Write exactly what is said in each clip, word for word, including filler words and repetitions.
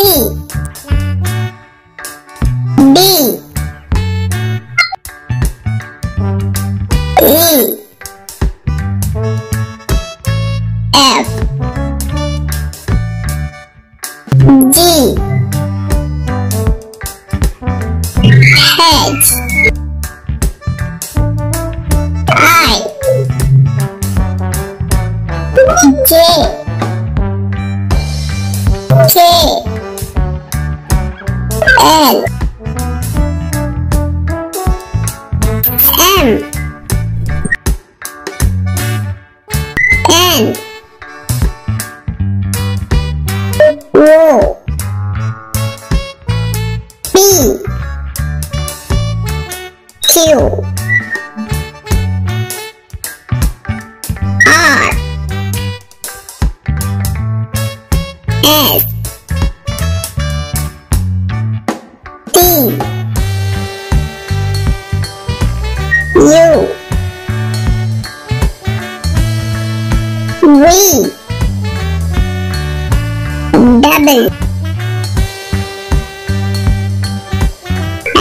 C D E F G H I J K L M N O P Q R S U V W X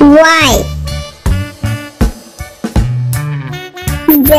Y Z